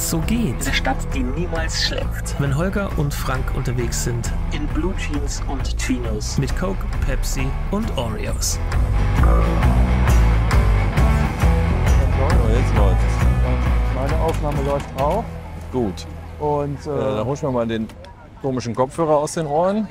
das so geht. Eine Stadt, die niemals schläft. Wenn Holger und Frank unterwegs sind. In Blue Jeans und Chinos. Mit Coke, Pepsi und Oreos. Jetzt läuft's. Meine Aufnahme läuft auch. Gut. Und dann hol ich mir mal den komischen Kopfhörer aus den Ohren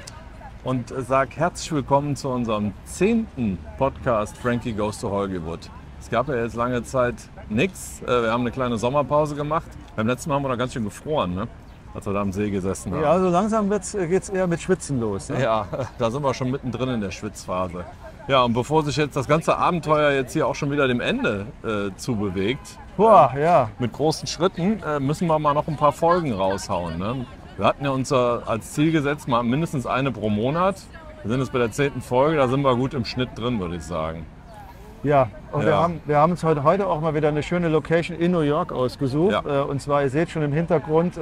und sag herzlich willkommen zu unserem 10. Podcast Frankie Goes to Hollywood. Es gab ja jetzt lange Zeit nichts. Wir haben eine kleine Sommerpause gemacht. Beim letzten Mal haben wir noch ganz schön gefroren, ne? Als wir da am See gesessen haben. Ja, also langsam geht's eher mit Schwitzen los. Ne? Ja, da sind wir schon mittendrin in der Schwitzphase. Ja, und bevor sich jetzt das ganze Abenteuer jetzt hier auch schon wieder dem Ende zubewegt, mit großen Schritten, müssen wir mal noch ein paar Folgen raushauen. Ne? Wir hatten ja uns als Ziel gesetzt, mal mindestens eine pro Monat. Wir sind jetzt bei der 10. Folge, da sind wir gut im Schnitt drin, würde ich sagen. Ja, und wir haben uns heute auch mal wieder eine schöne Location in New York ausgesucht. Ja. Und zwar, ihr seht schon im Hintergrund,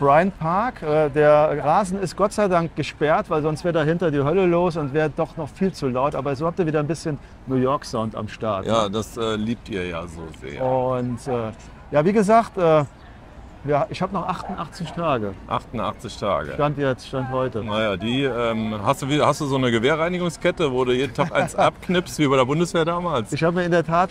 Bryant Park, der Rasen ist Gott sei Dank gesperrt, weil sonst wäre dahinter die Hölle los und wäre doch noch viel zu laut. Aber so habt ihr wieder ein bisschen New York-Sound am Start. Ja, ne? Das liebt ihr ja so sehr. Und wie gesagt, ich habe noch 88 Tage. 88 Tage. Stand heute. Naja, hast du so eine Gewehrreinigungskette, wo du jeden Tag eins abknipst, wie bei der Bundeswehr damals? Ich habe mir in der Tat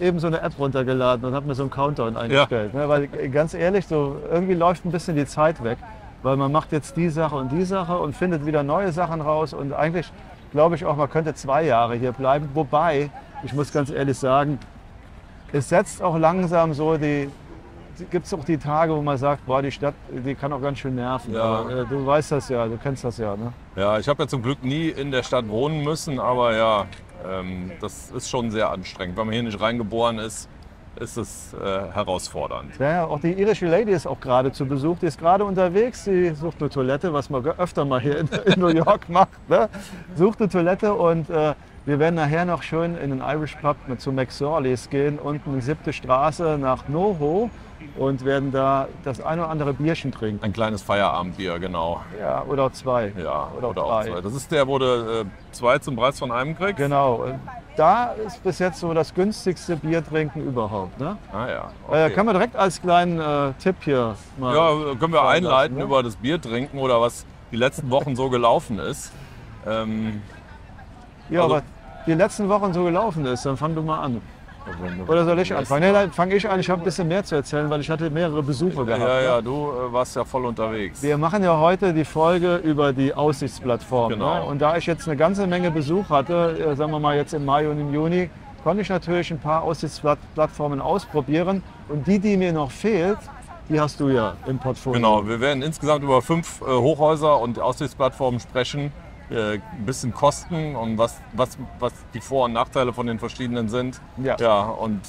eben so eine App runtergeladen und habe mir so einen Countdown eingestellt. Ja. Ne, weil ganz ehrlich, so irgendwie läuft ein bisschen die Zeit weg. Weil man macht jetzt die Sache und findet wieder neue Sachen raus. Und eigentlich glaube ich auch, man könnte 2 Jahre hier bleiben. Wobei, ich muss ganz ehrlich sagen, es setzt auch langsam so die... Gibt es auch die Tage, wo man sagt, boah, die Stadt, die kann auch ganz schön nerven. Ja. Aber, du weißt das ja, du kennst das ja, ne? Ja, ich habe ja zum Glück nie in der Stadt wohnen müssen, aber ja, das ist schon sehr anstrengend. Wenn man hier nicht reingeboren ist, ist es herausfordernd. Ja, auch die irische Lady ist auch gerade zu Besuch. Die ist gerade unterwegs, sie sucht eine Toilette, was man öfter mal hier in New York macht. Ne? Sucht eine Toilette und wir werden nachher noch schön in den Irish Pub zu McSorley's gehen, unten in 7. Straße nach Noho. Und werden da das ein oder andere Bierchen trinken. Ein kleines Feierabendbier, genau. Ja, oder 2. Ja, oder auch 3. Das ist der, wo du 2 zum Preis von einem kriegst? Genau. Da ist bis jetzt so das günstigste Bier trinken überhaupt. Ne? Ah ja. Okay. Können wir direkt als kleinen Tipp hier mal... Ja, können wir einleiten über das Bier trinken oder was die letzten Wochen so gelaufen ist. Aber die letzten Wochen so gelaufen ist, dann fang du mal an. Oder soll ich anfangen? Nein, fange ich an. Ich habe ein bisschen mehr zu erzählen, weil ich hatte mehrere Besuche gehabt. Ja, du warst ja voll unterwegs. Wir machen ja heute die Folge über die Aussichtsplattform. Genau. Ne? Und da ich jetzt eine ganze Menge Besuch hatte, sagen wir mal jetzt im Mai und im Juni, konnte ich natürlich ein paar Aussichtsplattformen ausprobieren. Und die mir noch fehlt, die hast du ja im Portfolio. Genau, wir werden insgesamt über 5 Hochhäuser und Aussichtsplattformen sprechen. Ein bisschen Kosten und was die Vor- und Nachteile von den verschiedenen sind. Ja und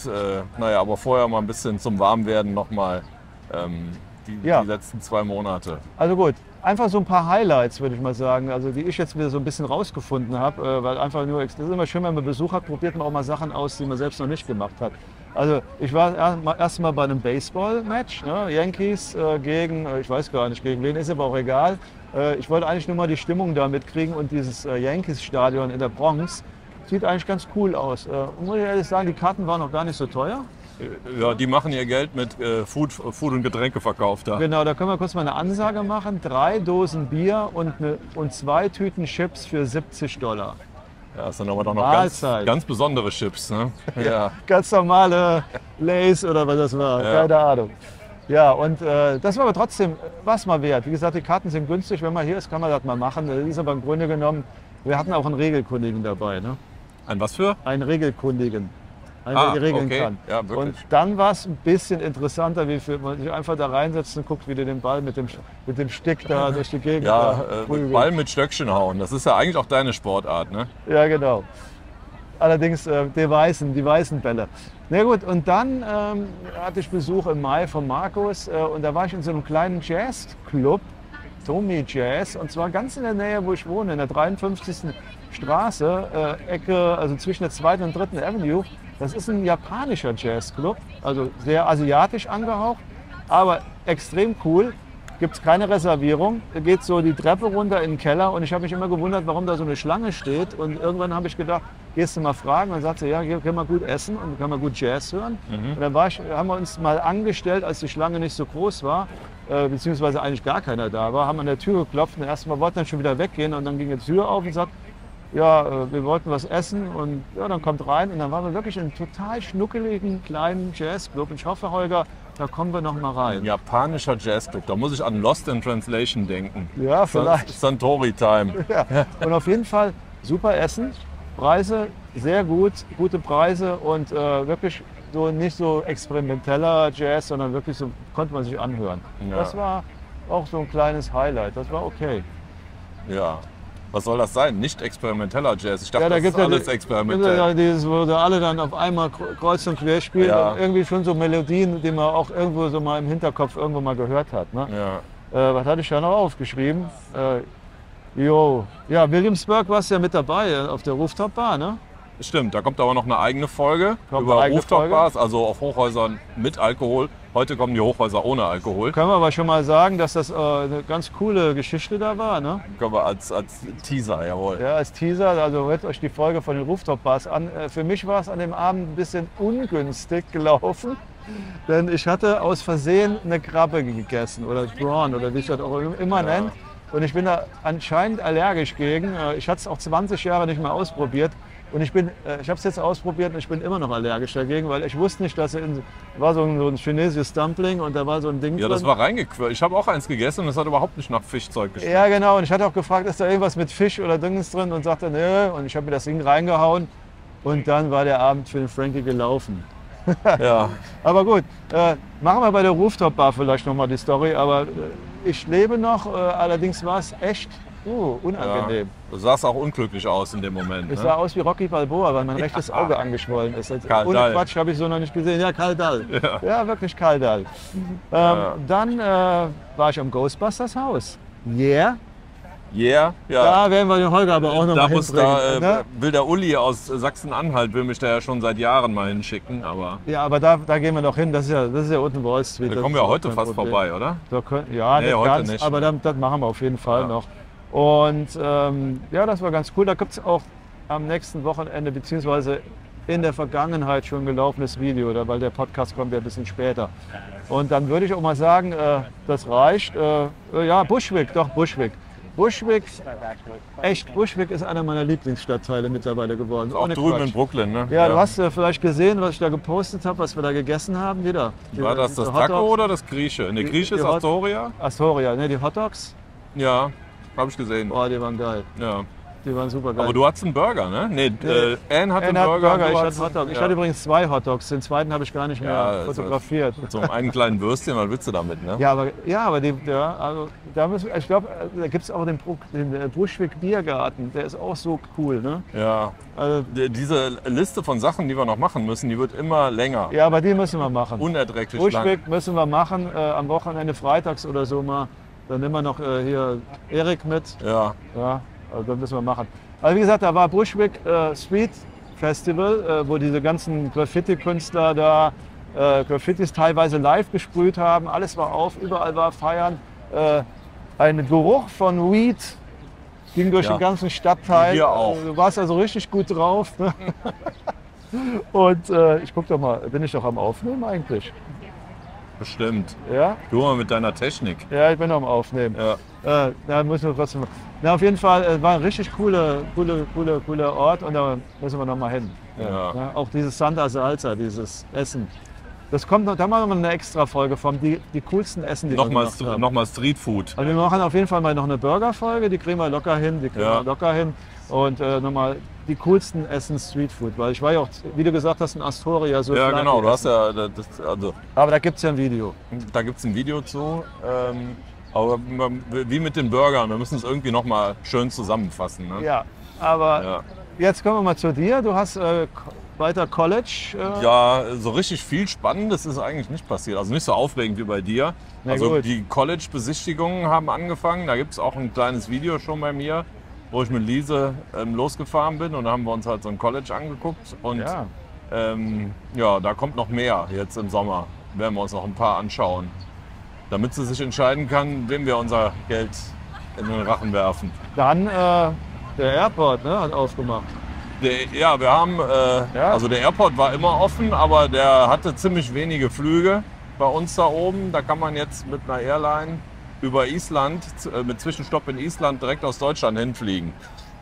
aber vorher mal ein bisschen zum Warmwerden nochmal die letzten 2 Monate. Also gut, einfach so ein paar Highlights, würde ich mal sagen, also die ich jetzt wieder so ein bisschen rausgefunden habe, weil einfach nur, das ist immer schön, wenn man Besuch hat, probiert man auch mal Sachen aus, die man selbst noch nicht gemacht hat. Also ich war erstmal bei einem Baseball-Match, ne? Yankees gegen, ich weiß gar nicht gegen wen, ist aber auch egal. Ich wollte eigentlich nur mal die Stimmung da mitkriegen und dieses Yankees-Stadion in der Bronx sieht eigentlich ganz cool aus. Muss ich ehrlich sagen, die Karten waren noch gar nicht so teuer. Ja, die machen ihr Geld mit Food und Getränkeverkauf da. Genau, da können wir kurz mal eine Ansage machen. 3 Dosen Bier und 2 Tüten Chips für $70. Ja, das sind aber doch noch ganz besondere Chips, ne? Ja. Ganz normale Lays oder was das war, keine Ahnung. Ja, und das war aber trotzdem was mal wert. Wie gesagt, die Karten sind günstig. Wenn man hier ist, kann man das mal machen. Das ist aber im Grunde genommen, wir hatten auch einen Regelkundigen dabei. Ne? Ein was für? Einen Regelkundigen. Einen, der die Regeln kann. Ja, wirklich. Und dann war es ein bisschen interessanter, wie man sich einfach da reinsetzt und guckt, wie du den Ball mit dem Stick da durch die Gegend... Ball mit Stöckchen hauen. Das ist ja eigentlich auch deine Sportart, ne? Ja, genau. Allerdings die weißen Bälle. Na gut, und dann hatte ich Besuch im Mai von Markus und da war ich in so einem kleinen Jazzclub, Tommy Jazz, und zwar ganz in der Nähe, wo ich wohne, in der 53. Straße, Ecke, also zwischen der 2. und 3. Avenue. Das ist ein japanischer Jazzclub, also sehr asiatisch angehaucht, aber extrem cool. gibt es keine Reservierung. Da geht so die Treppe runter in den Keller und ich habe mich immer gewundert, warum da so eine Schlange steht. Und irgendwann habe ich gedacht, gehst du mal fragen? Und dann sagt sie, ja, hier können wir gut essen und können wir gut Jazz hören. Mhm. Und dann haben wir uns mal angestellt, als die Schlange nicht so groß war, beziehungsweise eigentlich gar keiner da war, haben an der Tür geklopft und erstmal wollten dann schon wieder weggehen und dann ging die Tür auf und sagt, ja, wir wollten was essen und ja, dann kommt rein und dann waren wir wirklich in einem total schnuckeligen kleinen Jazzclub und ich hoffe, Holger, da kommen wir noch mal rein. Ein japanischer Jazzclub, da muss ich an Lost in Translation denken. Ja, vielleicht. Suntory Time. Ja. Und auf jeden Fall super Essen, Preise sehr gut, gute Preise und wirklich so nicht so experimenteller Jazz, sondern wirklich so konnte man sich anhören. Ja. Das war auch so ein kleines Highlight, das war okay. Ja. Was soll das sein? Nicht experimenteller Jazz. Ich dachte, ja, da das ist ja alles experimentell. Ja, dieses, wo da alle dann auf einmal kreuz und quer spielen. Ja. Und irgendwie schon so Melodien, die man auch irgendwo so mal im Hinterkopf irgendwo mal gehört hat. Ne? Ja. Was hatte ich da noch aufgeschrieben? Ja, Williamsburg warst ja mit dabei auf der Rooftop Bar, ne? Stimmt, da kommt aber noch eine eigene Folge über Rooftop Bars, also auf Hochhäusern mit Alkohol. Heute kommen die Hochhäuser ohne Alkohol. Können wir aber schon mal sagen, dass das eine ganz coole Geschichte da war, ne? Können wir als Teaser, jawohl. Ja, als Teaser, also hört euch die Folge von den Rooftop-Bars an. Für mich war es an dem Abend ein bisschen ungünstig gelaufen, denn ich hatte aus Versehen eine Krabbe gegessen oder Prawn oder wie ich das auch immer nennt. Und ich bin da anscheinend allergisch gegen. Ich hatte es auch 20 Jahre nicht mehr ausprobiert. Und ich habe es jetzt ausprobiert und ich bin immer noch allergisch dagegen, weil ich wusste nicht, dass war so ein chinesisches Dumpling und da war so ein Ding. Ja, das war reingequirlt. Ich habe auch eins gegessen und es hat überhaupt nicht nach Fischzeug geschmeckt. Ja, genau. Und ich hatte auch gefragt, ist da irgendwas mit Fisch oder Dings drin und sagte, nö. Und ich habe mir das Ding reingehauen und dann war der Abend für den Frankie gelaufen. Ja. Aber gut, machen wir bei der Rooftop Bar vielleicht nochmal die Story. Aber ich lebe noch, allerdings war es echt. Unangenehm. Ja, du sahst auch unglücklich aus in dem Moment. Ich sah aus wie Rocky Balboa, weil mein rechtes Auge angeschwollen ist. Also ohne Dall. Quatsch, habe ich so noch nicht gesehen. Ja, Karl Dall. Ja, ja wirklich Karl Dall. Dann war ich am Ghostbusters Haus. Yeah. Yeah, ja. Da werden wir den Holger aber auch noch mal hinbringen. Ne? Will der Uli aus Sachsen-Anhalt, will mich da ja schon seit Jahren mal hinschicken. Aber ja, aber da gehen wir noch hin. Das ist ja unten Wall Street. Da kommen wir heute fast vorbei, oder? Ja, nee, nicht heute ganz, nicht. Aber das machen wir auf jeden Fall noch. Und ja, das war ganz cool. Da gibt es auch am nächsten Wochenende beziehungsweise in der Vergangenheit schon gelaufenes Video, weil der Podcast kommt ja ein bisschen später. Und dann würde ich auch mal sagen, das reicht. Ja, Bushwick, doch Bushwick. Bushwick ist einer meiner Lieblingsstadtteile mittlerweile geworden. Auch drüben in Brooklyn, ne? Ja, du hast vielleicht gesehen, was ich da gepostet habe, was wir da gegessen haben wieder. War das Taco oder das Grieche? Ne, Grieche ist Astoria? Astoria, ne, die Hotdogs. Ja. Habe ich gesehen. Boah, die waren geil. Ja. Die waren super geil. Aber du hattest einen Burger, ne? Nee, Anne hatte einen Burger. Ich hatte Hotdog. Ich hatte übrigens 2 Hotdogs. Den zweiten habe ich gar nicht mehr fotografiert. So einen kleinen Würstchen, was willst du damit, ne? Also, ich glaube, da gibt es auch den Bushwick Biergarten. Der ist auch so cool, ne? Ja. Also, diese Liste von Sachen, die wir noch machen müssen, die wird immer länger. Ja, aber die müssen wir machen. Unerträglich lang. Bushwick müssen wir machen, am Wochenende freitags oder so mal. Dann nehmen wir noch hier Erik mit. Ja, also das müssen wir machen. Also wie gesagt, da war Bushwick Street Festival, wo diese ganzen Graffiti-Künstler da Graffitis teilweise live gesprüht haben. Alles war auf, überall war Feiern. Ein Geruch von Weed ging durch den ganzen Stadtteil. Hier auch. Du warst also richtig gut drauf. Ne? Und ich guck doch mal, bin ich doch am Aufnehmen eigentlich? Bestimmt. Ja? Du mal mit deiner Technik. Ja, ich bin noch am Aufnehmen. Ja. Da müssen wir trotzdem. Auf jeden Fall war ein richtig cooler Ort und da müssen wir noch mal hin. Ja. Ja, auch dieses Santa Salsa, dieses Essen. Das kommt noch, da machen wir eine extra Folge von die coolsten Essen, die wir nochmal Streetfood. Also wir machen auf jeden Fall mal noch eine Burger-Folge, die kriegen wir locker hin, Und nochmal die coolsten Essen Streetfood, weil ich war ja auch, wie du gesagt hast, in Astoria so. Ja, genau, du hast ja das, also. Aber da gibt es ja ein Video. Da gibt es ein Video zu. Aber wie mit den Burgern, wir müssen es irgendwie nochmal schön zusammenfassen. Ne? Ja, aber jetzt kommen wir mal zu dir. Du hast weiter College. Ja, so richtig viel Spannendes ist eigentlich nicht passiert. Also nicht so aufregend wie bei dir. Na, also gut. Die College-Besichtigungen haben angefangen. Da gibt es auch ein kleines Video schon bei mir, wo ich mit Lise losgefahren bin und da haben wir uns halt so ein College angeguckt und da kommt noch mehr jetzt im Sommer, werden wir uns noch ein paar anschauen. damit sie sich entscheiden kann, wem wir unser Geld in den Rachen werfen. Dann der Airport, ne, hat aufgemacht. Ja, wir haben, also der Airport war immer offen, aber der hatte ziemlich wenige Flüge bei uns da oben. Da kann man jetzt mit einer Airline über Island, mit Zwischenstopp in Island, direkt aus Deutschland hinfliegen.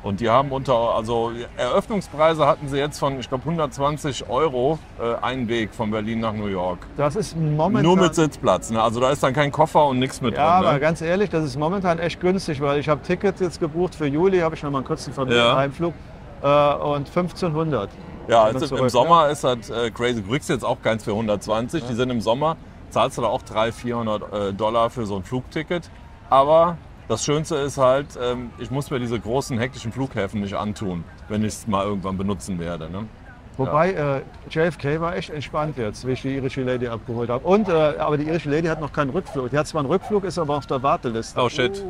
Und die haben also Eröffnungspreise hatten sie jetzt von, ich glaube, 120 Euro einen Weg von Berlin nach New York. Das ist momentan... Nur mit Sitzplatz, ne? Also da ist dann kein Koffer und nichts mit drin. Ja, aber ganz ehrlich, das ist momentan echt günstig, weil ich habe Ticket jetzt gebucht für Juli, habe ich noch mal einen kurzen Familienheimflug und 1500. Ja, also zurück, im Sommer ist das crazy. Du kriegst jetzt auch keins für 120, ja. Die sind im Sommer, zahlst du da auch 300-400 Dollar für so ein Flugticket, aber... Das Schönste ist halt, ich muss mir diese großen, hektischen Flughäfen nicht antun, wenn ich es mal irgendwann benutzen werde. Ne? Wobei, ja. JFK war echt entspannt jetzt, wie ich die irische Lady abgeholt habe. Und, aber die irische Lady hat noch keinen Rückflug. Die hat zwar einen Rückflug, ist aber auf der Warteliste. Oh shit.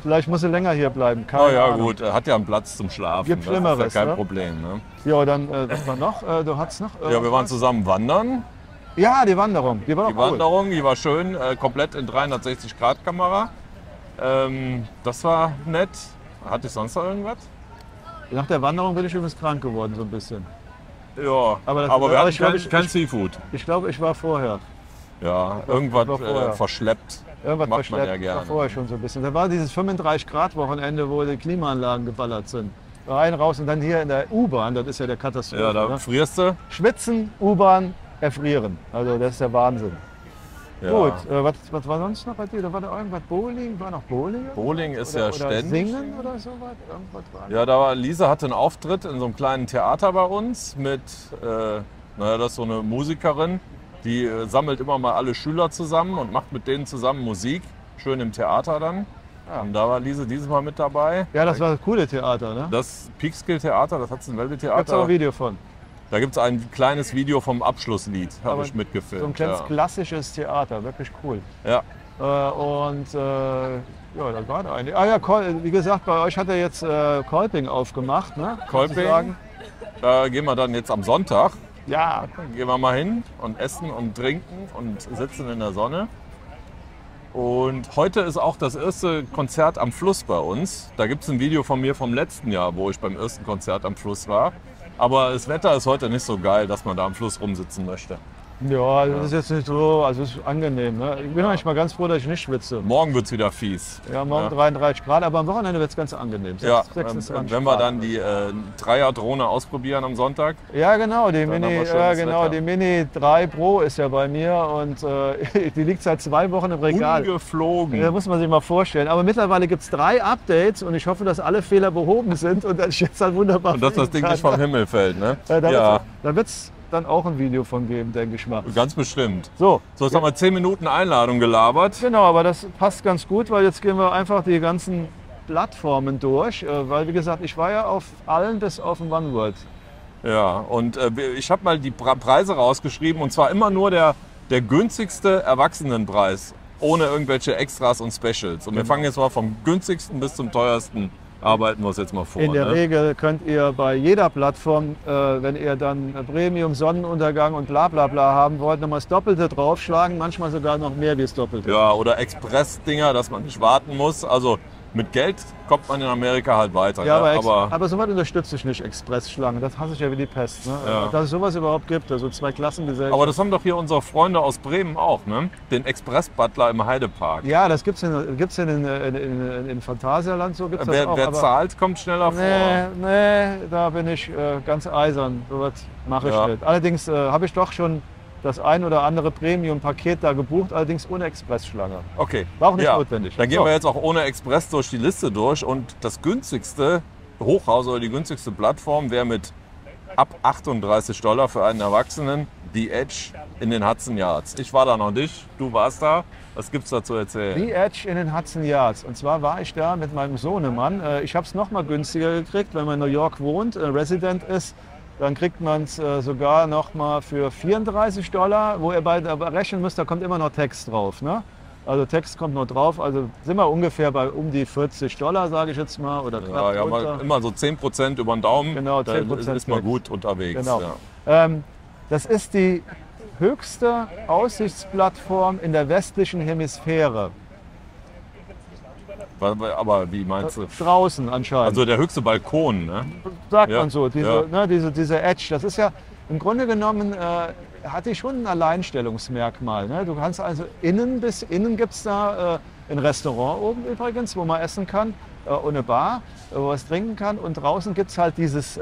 Vielleicht muss sie länger hier bleiben. Keine Ahnung. Gut, hat ja einen Platz zum Schlafen. Gibt Schlimmeres, das ist ja kein Problem. Ne? Ja, dann, was war noch? Du hattest noch irgendwas? Ja, wir waren zusammen wandern. Ja, die Wanderung. Die war auch cool. Die Wanderung, die war schön, komplett in 360-Grad-Kamera. Das war nett. Hatte ich sonst noch irgendwas? Nach der Wanderung bin ich übrigens krank geworden, so ein bisschen. Ja, aber wir hatten kein Seafood. Ich glaube, ich war vorher. Ja, irgendwas verschleppt. Irgendwas macht verschleppt, man ja gerne. War vorher schon so ein bisschen. Da war dieses 35-Grad-Wochenende, wo die Klimaanlagen geballert sind. Rein, raus und dann hier in der U-Bahn, das ist ja der Katastrophe. Ja, da frierst du. Schwitzen, U-Bahn, erfrieren. Also das ist der Wahnsinn. Ja. Gut, was war sonst noch bei dir? Da war da irgendwas Bowling? War noch Bowling? Bowling ist oder, ja oder ständig. Singen oder so was? Ja, da war Lise hatte einen Auftritt in so einem kleinen Theater bei uns mit, naja, das ist so eine Musikerin, die sammelt immer mal alle Schüler zusammen und macht mit denen zusammen Musik, schön im Theater dann. Ja. Und da war Lise dieses Mal mit dabei. Ja, das war das coole Theater, ne? Das Peekskill-Theater, das hat es ein Welttheater. Da gibt es auch ein Video von. Da gibt es ein kleines Video vom Abschlusslied, habe ich mitgefilmt. So ein kleines klassisches Theater, wirklich cool. Ja. Ja, da war da eigentlich. Ah ja, wie gesagt, bei euch hat er jetzt Kolping aufgemacht, ne? Kolping, da gehen wir dann jetzt am Sonntag. Ja. Gehen wir mal hin und essen und trinken und sitzen in der Sonne. Und heute ist auch das erste Konzert am Fluss bei uns. Da gibt es ein Video von mir vom letzten Jahr, wo ich beim ersten Konzert am Fluss war. Aber das Wetter ist heute nicht so geil, dass man da am Fluss rumsitzen möchte. Ja, das ist jetzt nicht so, also es ist angenehm. Ne? Ich bin eigentlich mal ganz froh, dass ich nicht schwitze. Morgen wird es wieder fies. Ja, morgen 33 Grad, aber am Wochenende wird es ganz angenehm. 26 wenn wir dann die Dreier-Drohne ausprobieren am Sonntag. Ja, genau, die Mini, die Mini 3 Pro ist ja bei mir und die liegt seit 2 Wochen im Regal. Ungeflogen. Da muss man sich mal vorstellen. Aber mittlerweile gibt es 3 Updates und ich hoffe, dass alle Fehler behoben sind und dass ich jetzt halt wunderbar und dass das Ding nicht vom Himmel fällt, ne? Ja. Da wird's dann auch ein Video von geben, denke ich mal. Ganz bestimmt. So jetzt haben wir 10 Minuten Einladung gelabert. Genau, aber das passt ganz gut, weil jetzt gehen wir einfach die ganzen Plattformen durch, weil wie gesagt, ich war ja auf allen bis auf dem One World. Ja, und ich habe mal die Preise rausgeschrieben und zwar immer nur der günstigste Erwachsenenpreis, ohne irgendwelche Extras und Specials. Und wir fangen jetzt mal vom günstigsten bis zum teuersten arbeiten wir es jetzt mal vor. In der Regel könnt ihr bei jeder Plattform, wenn ihr dann Premium, Sonnenuntergang und bla bla bla haben wollt, nochmal das Doppelte draufschlagen, manchmal sogar noch mehr wie das Doppelte. Ja, oder Express-Dinger, dass man nicht warten muss. Also mit Geld kommt man in Amerika halt weiter. Ja, ne? aber sowas unterstütze ich nicht, Express-Schlangen. Das hasse ich ja wie die Pest. Ne? Ja. Dass es sowas überhaupt gibt, also 2-Klassengesellschaft. Aber das haben doch hier unsere Freunde aus Bremen auch, ne? Den Express-Butler im Heidepark. Ja, das gibt es in Phantasialand so. Gibt's das auch, wer zahlt, kommt schneller vor. Nee, da bin ich ganz eisern. Sowas mache ich nicht. Allerdings habe ich doch schon das ein oder andere Premium-Paket da gebucht, allerdings ohne Expressschlange. Okay. War auch nicht notwendig. Dann gehen wir jetzt auch ohne Express durch die Liste durch und das günstigste Hochhaus oder die günstigste Plattform wäre mit ab 38 Dollar für einen Erwachsenen The Edge in den Hudson Yards. Ich war da noch nicht, du warst da. Was gibt's da zu erzählen? The Edge in den Hudson Yards. Und zwar war ich da mit meinem Sohnemann. Ich habe es noch mal günstiger gekriegt, wenn man in New York wohnt, Resident ist. Dann kriegt man es sogar noch mal für 34 Dollar, wo ihr bald rechnen müsst, da kommt immer noch Text drauf. Ne? Also Text kommt noch drauf, also sind wir ungefähr bei um die 40 Dollar, sage ich jetzt mal, oder knapp mal immer so 10% über den Daumen, genau, 10% ist man gut unterwegs. Genau. Ja. Das ist die höchste Aussichtsplattform in der westlichen Hemisphäre. Aber wie meinst du? Draußen anscheinend. Also der höchste Balkon, ne? Sagt man so, diese Edge. Das ist ja im Grunde genommen, hatte ich schon ein Alleinstellungsmerkmal. Ne? Du kannst also innen gibt es da ein Restaurant oben übrigens, wo man essen kann, und eine Bar, wo man was trinken kann. Und draußen gibt es halt dieses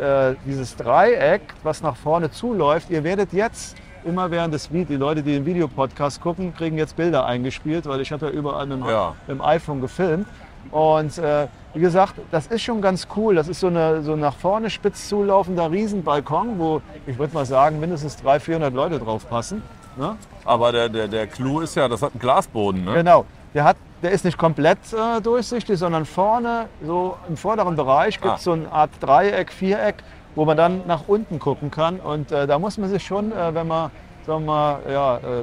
Dreieck, was nach vorne zuläuft. Ihr werdet jetzt immer während des Videos, die Leute, die den Videopodcast gucken, kriegen jetzt Bilder eingespielt, weil ich habe ja überall mit dem iPhone gefilmt. Und wie gesagt, das ist schon ganz cool. Das ist so nach vorne spitz zulaufender Riesenbalkon, wo ich würde mal sagen, mindestens 300, 400 Leute drauf passen. Ne? Aber der Clou ist ja, das hat einen Glasboden. Ne? Genau. Der ist nicht komplett durchsichtig, sondern vorne, so im vorderen Bereich, gibt es so eine Art Dreieck, Viereck, wo man dann nach unten gucken kann. Und da muss man sich schon, wenn man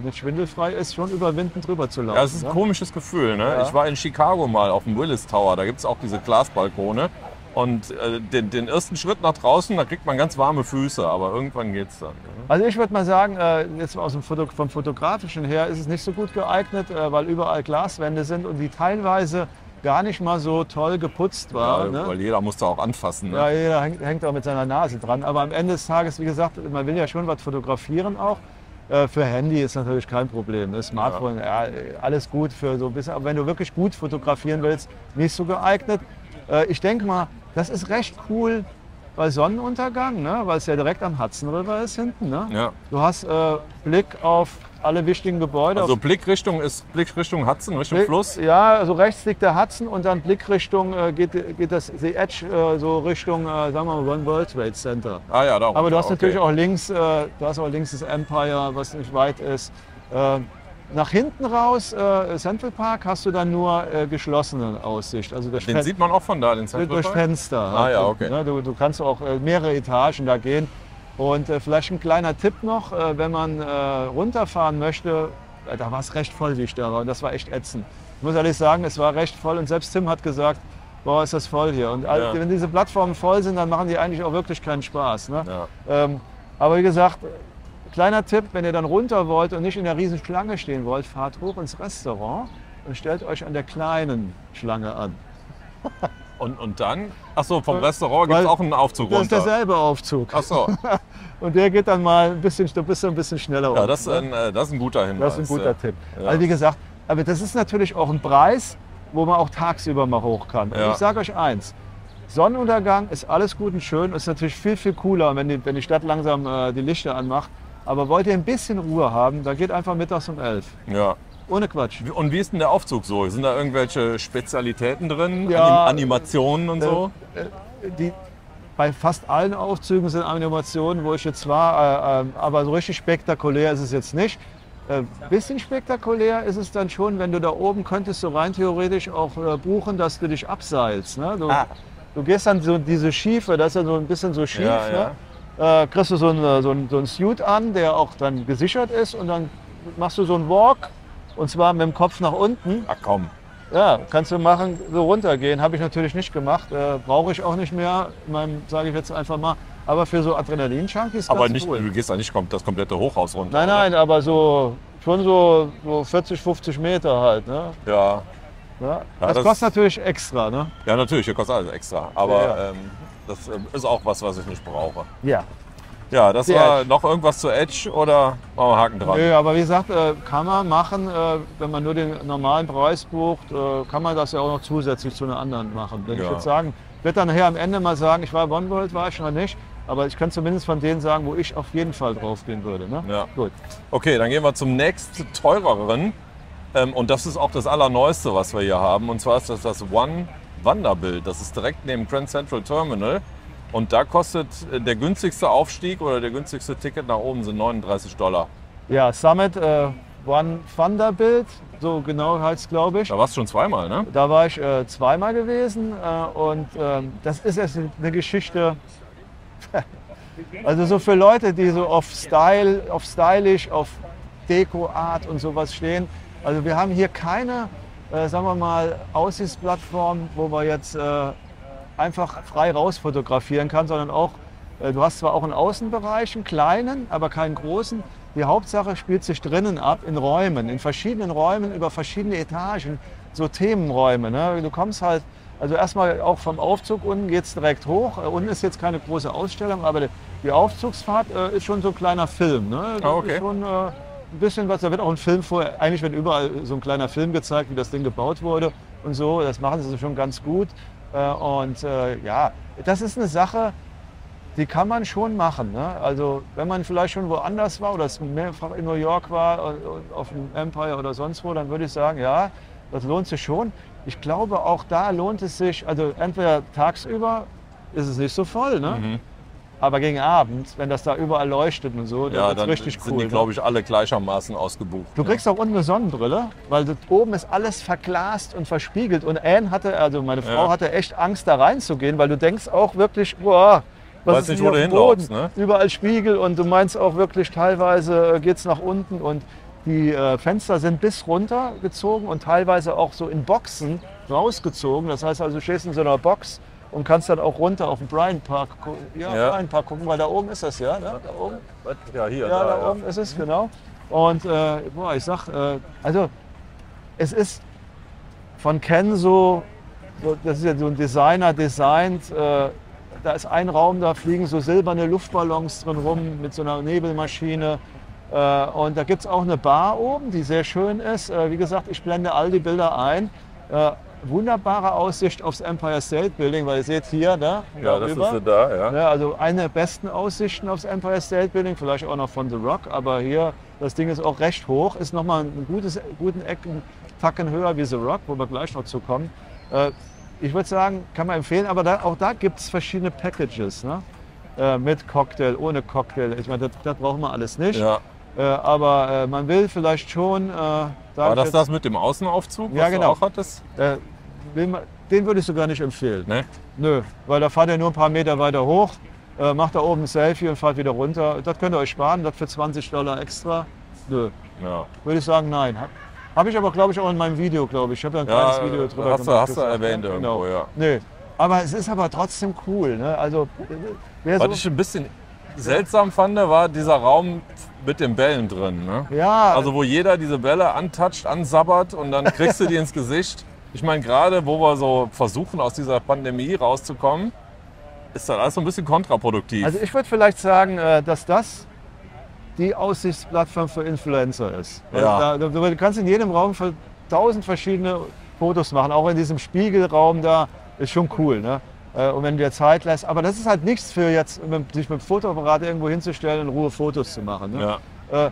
mit schwindelfrei ist, schon überwinden, drüber zu laufen. Ja, das ist ein komisches Gefühl. Ne? Ja. Ich war in Chicago mal auf dem Willis Tower, da gibt es auch diese Glasbalkone. Und den ersten Schritt nach draußen, da kriegt man ganz warme Füße, aber irgendwann geht es dann. Ne? Also ich würde mal sagen, jetzt vom Fotografischen her ist es nicht so gut geeignet, weil überall Glaswände sind und die teilweise gar nicht mal so toll geputzt war. Ja, ne? Weil jeder musste auch anfassen. Ne? Ja, jeder hängt auch mit seiner Nase dran. Aber am Ende des Tages, wie gesagt, man will ja schon was fotografieren auch. Für Handy ist natürlich kein Problem. Das Smartphone, alles gut für so ein bisschen. Aber wenn du wirklich gut fotografieren willst, nicht so geeignet. Ich denke mal, das ist recht cool bei Sonnenuntergang, ne? Weil es ja direkt am Hudson River ist hinten. Ne? Ja. Du hast Blick auf alle wichtigen Gebäude. Also Blickrichtung ist Blickrichtung Hudson, Richtung Fluss? Ja, also rechts liegt der Hudson und dann Blickrichtung geht das The Edge so Richtung, sagen wir mal, One World Trade Center. Ah ja, darum. Aber du hast natürlich auch links, das Empire, was nicht weit ist. Nach hinten raus, Central Park, hast du dann nur geschlossene Aussicht. Also den sieht man auch von da, den Central Park? Durch Fenster. Ah ja, okay. Du kannst auch mehrere Etagen da gehen. Und vielleicht ein kleiner Tipp noch, wenn man runterfahren möchte, da war es recht voll, die Störer, und das war echt ätzend. Ich muss ehrlich sagen, es war recht voll und selbst Tim hat gesagt, boah, ist das voll hier. Und wenn diese Plattformen voll sind, dann machen die eigentlich auch wirklich keinen Spaß. Ne? Ja. Aber wie gesagt, kleiner Tipp, wenn ihr dann runter wollt und nicht in der riesen Schlange stehen wollt, fahrt hoch ins Restaurant und stellt euch an der kleinen Schlange an. Und dann? Achso, vom Restaurant gibt es auch einen Aufzug runter. Das ist derselbe Aufzug. Achso. Und der geht dann mal ein bisschen schneller runter. Ja, das ist ein guter Hinweis. Das ist ein guter Tipp. Ja. Also wie gesagt, aber das ist natürlich auch ein Preis, wo man auch tagsüber mal hoch kann. Und ich sage euch eins, Sonnenuntergang ist alles gut und schön, ist natürlich viel, viel cooler, wenn die Stadt langsam die Lichter anmacht. Aber wollt ihr ein bisschen Ruhe haben, dann geht einfach mittags um 11. Ja. Ohne Quatsch. Und wie ist denn der Aufzug so? Sind da irgendwelche Spezialitäten drin? Ja, Animationen und so? Bei fast allen Aufzügen sind Animationen, wo ich jetzt war, aber so richtig spektakulär ist es jetzt nicht. Ein bisschen spektakulär ist es dann schon, wenn du da oben könntest du rein theoretisch auch buchen, dass du dich abseilst. Ne? Du gehst dann so diese Schiefe, das ist ja so ein bisschen so schief. Ja, ja. Ne? Kriegst du so einen Suit an, der auch dann gesichert ist und dann machst du so einen Walk. Und zwar mit dem Kopf nach unten. Ach komm. Ja, kannst du machen, so runtergehen. Habe ich natürlich nicht gemacht. Brauche ich auch nicht mehr, sage ich jetzt einfach mal. Aber für so Adrenalin-Junkies aber nicht cool. Du gehst da nicht das komplette Hochhaus runter. Nein, aber schon so 40, 50 Meter halt. Ne? Ja. Ja. Das kostet natürlich extra, ne? Ja, natürlich, das kostet alles extra. Aber das ist auch was ich nicht brauche. Ja. Ja, das war noch irgendwas zu Edge oder machen wir Haken dran? Nö, aber wie gesagt, kann man machen, wenn man nur den normalen Preis bucht, kann man das ja auch noch zusätzlich zu einer anderen machen. Denn ich würde sagen, ich werde dann nachher am Ende mal sagen, ich war One World, war ich noch nicht, aber ich kann zumindest von denen sagen, wo ich auf jeden Fall drauf gehen würde. Ne? Ja. Gut. Okay, dann gehen wir zum nächsten teureren und das ist auch das Allerneueste, was wir hier haben, und zwar ist das One Vanderbilt. Das ist direkt neben Grand Central Terminal. Und da kostet der günstigste Aufstieg oder der günstigste Ticket nach oben sind $39. Ja, Summit One Vanderbilt, so genau heißt es, glaube ich. Da warst du schon zweimal, ne? Da war ich zweimal gewesen und das ist jetzt eine Geschichte, also so für Leute, die so auf Style, auf stylisch, auf Deko-Art und sowas stehen. Also wir haben hier keine, sagen wir mal, Aussichtsplattform, wo wir jetzt einfach frei raus fotografieren kann, sondern auch, du hast zwar auch einen Außenbereich, einen kleinen, aber keinen großen. Die Hauptsache spielt sich drinnen ab, in Räumen, in verschiedenen Räumen, über verschiedene Etagen, so Themenräume. Ne? Du kommst halt, also erstmal auch vom Aufzug unten geht es direkt hoch. Unten ist jetzt keine große Ausstellung, aber die Aufzugsfahrt ist schon so ein kleiner Film. Ne? Das ist schon ein bisschen was, da wird auch ein Film vorher, eigentlich wird überall so ein kleiner Film gezeigt, wie das Ding gebaut wurde und so. Das machen sie schon ganz gut. Und ja, das ist eine Sache, die kann man schon machen. Ne? Also wenn man vielleicht schon woanders war oder mehrfach in New York war, auf dem Empire oder sonst wo, dann würde ich sagen, ja, das lohnt sich schon. Ich glaube, auch da lohnt es sich, also entweder tagsüber ist es nicht so voll, ne? Mhm. Aber gegen Abend, wenn das da überall leuchtet und so, ja, dann ist es richtig cool. Sind die, glaube ich, alle gleichermaßen ausgebucht. Du kriegst auch unten eine Sonnenbrille, weil oben ist alles verglast und verspiegelt. Und Anne hatte, also meine Frau hatte echt Angst, da reinzugehen, weil du denkst auch wirklich, boah, was ist nicht, wo du hinlaufst, ne? Überall Spiegel und du meinst auch wirklich, teilweise geht es nach unten und die Fenster sind bis runter gezogen und teilweise auch so in Boxen rausgezogen. Das heißt also, du stehst in so einer Box und kannst dann auch runter auf den Bryant Park, Bryant Park gucken, weil da oben ist das ja, ne? Da oben. Ja, hier. Ja, da oben ist es, genau. Und boah, ich sag, also es ist von Ken so, das ist ja so ein Designer designt, da ist ein Raum, da fliegen so silberne Luftballons drin rum mit so einer Nebelmaschine. Und da gibt es auch eine Bar oben, die sehr schön ist. Wie gesagt, ich blende all die Bilder ein. Wunderbare Aussicht aufs Empire State Building, weil ihr seht hier, ne? Ja, das ist da, ja. Also eine der besten Aussichten aufs Empire State Building, vielleicht auch noch von The Rock, aber hier, das Ding ist auch recht hoch, ist nochmal einen guten Ecken, Tacken höher wie The Rock, wo wir gleich noch zu kommen. Ich würde sagen, kann man empfehlen, aber da, auch da gibt es verschiedene Packages, ne? Mit Cocktail, ohne Cocktail, ich meine, das brauchen wir alles nicht. Ja. Aber man will vielleicht schon... War das das mit dem Außenaufzug, was du auch hattest? Den würde ich sogar nicht empfehlen. Nee? Nö, weil da fahrt ihr nur ein paar Meter weiter hoch, macht da oben ein Selfie und fahrt wieder runter. Das könnt ihr euch sparen, das für $20 extra. Nö, ja. Würde ich sagen, nein. Habe ich aber, glaube ich, auch in meinem Video, glaube ich. Ich habe ja ein kleines Video drüber gemacht. Hast du erwähnt irgendwo, ja. Nee, aber es ist aber trotzdem cool. Ne? Also, wer was so ich ein bisschen seltsam fand, war dieser Raum mit den Bällen drin. Ne? Ja. Also wo jeder diese Bälle antatscht, ansabbert und dann kriegst du die ins Gesicht. Ich meine, gerade wo wir so versuchen, aus dieser Pandemie rauszukommen, ist das alles so ein bisschen kontraproduktiv. Also ich würde vielleicht sagen, dass das die Aussichtsplattform für Influencer ist. Ja. Also du kannst in jedem Raum 1000 verschiedene Fotos machen, auch in diesem Spiegelraum da, ist schon cool. Ne? Und wenn du dir Zeit lässt, aber das ist halt nichts für jetzt, sich mit dem Fotoapparat irgendwo hinzustellen und in Ruhe Fotos zu machen. Ne? Ja.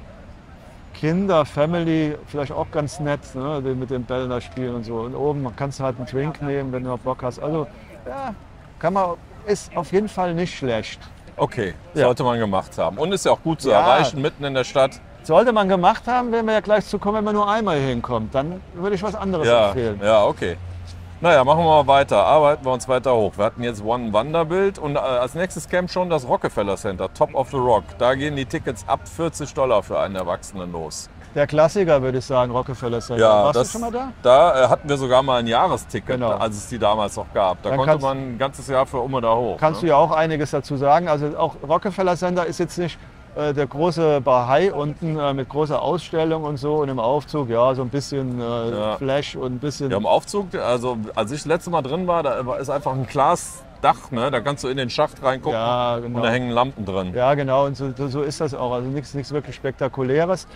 Kinder, Family, vielleicht auch ganz nett, ne? Mit den Bällen da spielen und so. Und oben kannst du halt einen Drink nehmen, wenn du noch Bock hast. Also ja, kann man, ist auf jeden Fall nicht schlecht. Okay, sollte man gemacht haben. Und ist ja auch gut zu erreichen, mitten in der Stadt. Sollte man gemacht haben, wenn wir ja gleich zu kommen, wenn man nur einmal hinkommt. Dann würde ich was anderes empfehlen. Ja, okay. Naja, machen wir mal weiter, arbeiten wir uns weiter hoch. Wir hatten jetzt One Vanderbilt und als nächstes käme schon das Rockefeller Center, Top of the Rock. Da gehen die Tickets ab $40 für einen Erwachsenen los. Der Klassiker, würde ich sagen, Rockefeller Center. Ja, warst du schon mal da? Da hatten wir sogar mal ein Jahresticket, genau, als es die damals noch gab. Da konnte man ein ganzes Jahr für immer da hoch. Kannst du ja auch einiges dazu sagen. Also auch Rockefeller Center ist jetzt nicht der große Bahai unten mit großer Ausstellung und so und im Aufzug, ja, so ein bisschen Flash und ein bisschen... Ja, im Aufzug, also als ich das letzte Mal drin war, da ist einfach ein Glasdach, ne? Da kannst du in den Schacht reingucken, ja, genau, und da hängen Lampen drin. Ja, genau, und so ist das auch, also nichts wirklich Spektakuläres.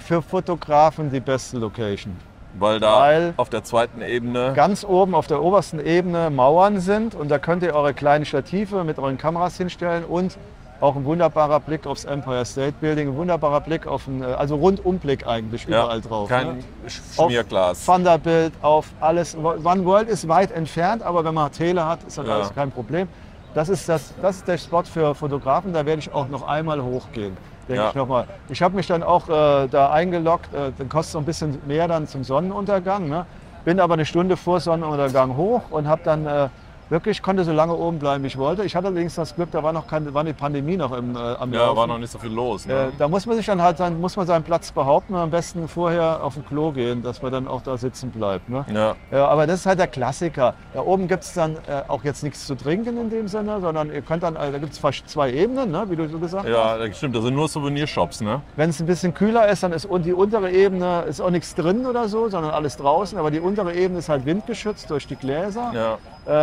Für Fotografen die beste Location. Weil auf der zweiten Ebene... Ganz oben auf der obersten Ebene Mauern sind und da könnt ihr eure kleinen Stative mit euren Kameras hinstellen und auch ein wunderbarer Blick aufs Empire State Building, ein wunderbarer Blick auf einen, also Rundumblick eigentlich überall drauf. Kein Schmierglas. Auf Vanderbilt, auf alles. One World ist weit entfernt, aber wenn man Tele hat, ist das alles kein Problem. Das ist der Spot für Fotografen, da werde ich auch noch einmal hochgehen, denke ich nochmal. Ich habe mich dann auch da eingeloggt, dann kostet so ein bisschen mehr dann zum Sonnenuntergang, ne? Bin aber eine Stunde vor Sonnenuntergang hoch und habe dann wirklich, konnte so lange oben bleiben, wie ich wollte. Ich hatte allerdings das Glück, da war noch keine, war die Pandemie noch im, am Laufen. Ja, war noch nicht so viel los. Ne? Da muss man sich dann halt sein, muss man seinen Platz behaupten und am besten vorher auf den Klo gehen, dass man dann auch da sitzen bleibt. Ne? Ja. Ja, aber das ist halt der Klassiker. Da oben gibt es dann auch jetzt nichts zu trinken in dem Sinne, sondern ihr könnt dann, da gibt es fast zwei Ebenen, ne? Wie du so gesagt hast. Ja, stimmt, da sind nur Souvenirshops. Ne? Wenn es ein bisschen kühler ist, dann ist die untere Ebene ist auch nichts drin oder so, sondern alles draußen. Aber die untere Ebene ist halt windgeschützt durch die Gläser. Ja.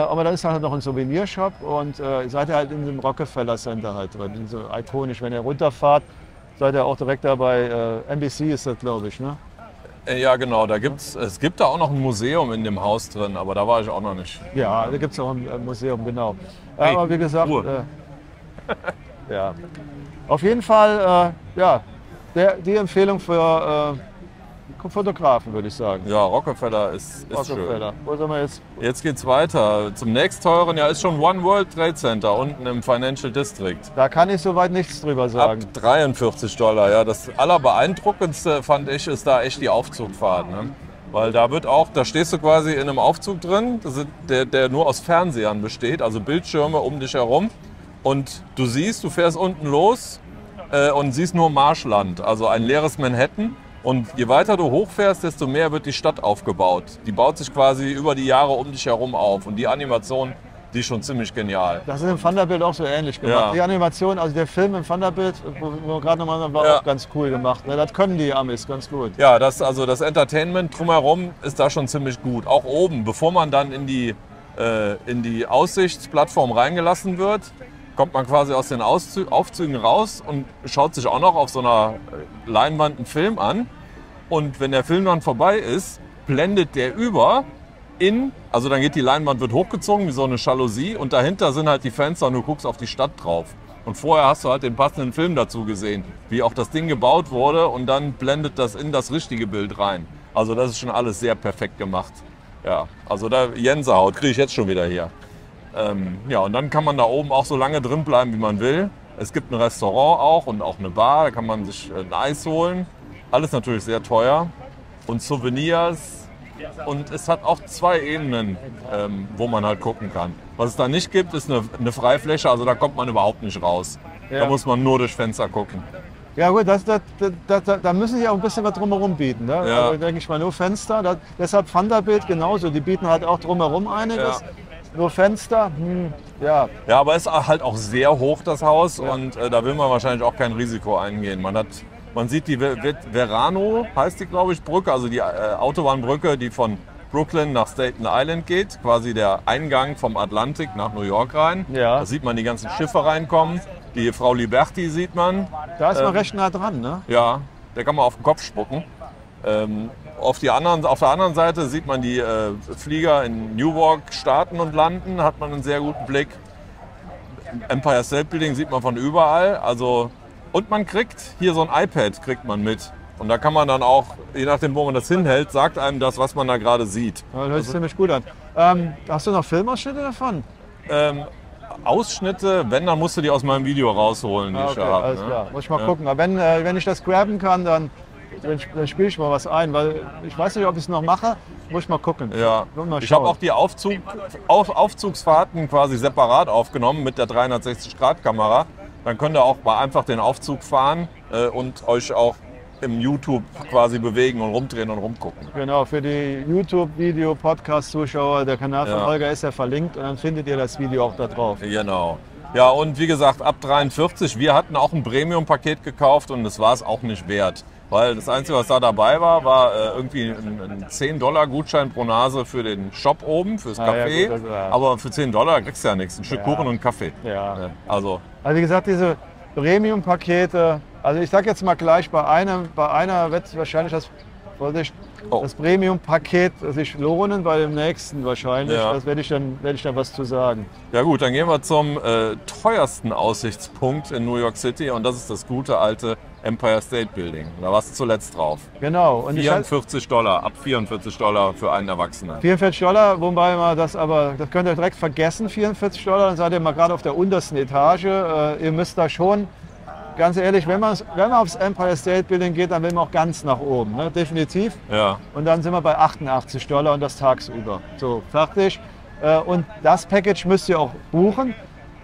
Aber da ist halt noch ein Souvenirshop und seid ihr halt in dem Rockefeller Center halt drin, so ikonisch. Wenn ihr runterfahrt, seid ihr auch direkt da bei NBC ist das, glaube ich, ne? Ja, genau. Da gibt's, es gibt da auch noch ein Museum in dem Haus drin, aber da war ich auch noch nicht. Ja, da gibt es auch ein Museum, genau. Hey, aber wie gesagt, ja. Auf jeden Fall, ja, die Empfehlung für Fotografen, würde ich sagen. Ja, Rockefeller ist Rockefeller. Schön. Wo sind wir jetzt? Jetzt geht's weiter. Zum nächstteuren, ja, ist schon One World Trade Center unten im Financial District. Da kann ich soweit nichts drüber sagen. Ab $43, ja. Das Allerbeeindruckendste, fand ich, ist da echt die Aufzugfahrt. Ne? Weil da wird auch, da stehst du quasi in einem Aufzug drin, der nur aus Fernsehern besteht, also Bildschirme um dich herum. Und du siehst, du fährst unten los und siehst nur Marschland, also ein leeres Manhattan. Und je weiter du hochfährst, desto mehr wird die Stadt aufgebaut. Die baut sich quasi über die Jahre um dich herum auf. Und die Animation, die ist schon ziemlich genial. Das ist im Vanderbilt auch so ähnlich gemacht. Ja. Die Animation, also der Film im Vanderbilt, wo wir gerade nochmal waren, war auch ganz cool gemacht. Das können die Amis ganz gut. Ja, das Entertainment drumherum ist da schon ziemlich gut. Auch oben, bevor man dann in die Aussichtsplattform reingelassen wird, kommt man quasi aus den Aufzügen raus und schaut sich auch noch auf so einer Leinwand einen Film an. Und wenn der Film dann vorbei ist, blendet der über in, also dann geht die Leinwand, wird hochgezogen wie so eine Jalousie und dahinter sind halt die Fenster und du guckst auf die Stadt drauf. Und vorher hast du halt den passenden Film dazu gesehen, wie auch das Ding gebaut wurde und dann blendet das in das richtige Bild rein. Also das ist schon alles sehr perfekt gemacht. Ja, also da Gänsehaut kriege ich jetzt schon wieder hier. Ja, und dann kann man da oben auch so lange drin bleiben, wie man will. Es gibt ein Restaurant auch und auch eine Bar, da kann man sich ein Eis holen. Alles natürlich sehr teuer und Souvenirs. Und es hat auch zwei Ebenen, wo man halt gucken kann. Was es da nicht gibt, ist eine Freifläche, also da kommt man überhaupt nicht raus. Ja. Da muss man nur durch Fenster gucken. Ja gut, da müssen sie auch ein bisschen was drumherum bieten. Ne? Ja. Also, denke ich mal, nur Fenster. Deshalb Vanderbilt genauso, die bieten halt auch drumherum einiges. Ja. Nur Fenster, ja. Ja, aber es ist halt auch sehr hoch, das Haus. Ja. Und da will man wahrscheinlich auch kein Risiko eingehen. Man sieht die Verano, heißt die, glaube ich, Brücke, also die Autobahnbrücke, die von Brooklyn nach Staten Island geht. Quasi der Eingang vom Atlantik nach New York rein. Ja. Da sieht man die ganzen Schiffe reinkommen. Die Frau Liberty sieht man. Da ist man recht nah dran, ne? Ja, da kann man auf den Kopf spucken. Auf der anderen Seite sieht man die Flieger in Newark starten und landen, hat man einen sehr guten Blick. Empire State Building sieht man von überall. Also, und man kriegt hier so ein iPad kriegt man mit. Und da kann man dann auch, je nachdem, wo man das hinhält, sagt einem das, was man da gerade sieht. Ja, das hört sich ziemlich gut an. Hast du noch Filmausschnitte davon? Ausschnitte, wenn, dann musst du die aus meinem Video rausholen. Die okay, ich habe, alles ne? Klar. Muss ich mal gucken. Aber wenn ich das grabben kann, dann spiele ich mal was ein, weil ich weiß nicht, ob ich es noch mache. Muss ich mal gucken. Ja. Ich habe auch die Aufzugsfahrten quasi separat aufgenommen mit der 360-Grad-Kamera. Dann könnt ihr auch mal einfach den Aufzug fahren und euch auch im YouTube quasi bewegen und rumdrehen und rumgucken. Genau, für die YouTube-Video-Podcast-Zuschauer, der Kanal von Holger ist ja verlinkt und dann findet ihr das Video auch da drauf. Genau. Ja, und wie gesagt, ab 43, wir hatten auch ein Premium-Paket gekauft und das war es auch nicht wert. Weil das Einzige, was da dabei war, war irgendwie ein $10-Gutschein pro Nase für den Shop oben, fürs Café. Ja, gut, aber für $10 kriegst du ja nichts. Ein Stück Kuchen und Kaffee. Ja. Also wie gesagt, diese Premium-Pakete, also ich sag jetzt mal gleich, bei einer wird es wahrscheinlich das Premium-Paket sich lohnen, bei dem nächsten wahrscheinlich. Ja. Das werde ich dann was zu sagen. Ja gut, dann gehen wir zum teuersten Aussichtspunkt in New York City und das ist das gute alte Empire State Building, da warst du zuletzt drauf. Genau. Und $44, ab $44 für einen Erwachsenen. $44, wobei man das könnt ihr direkt vergessen, $44, dann seid ihr mal gerade auf der untersten Etage. Ihr müsst da schon, ganz ehrlich, wenn man aufs Empire State Building geht, dann will man auch ganz nach oben, ne? Definitiv. Ja. Und dann sind wir bei $88 und das tagsüber. So, fertig. Und das Package müsst ihr auch buchen.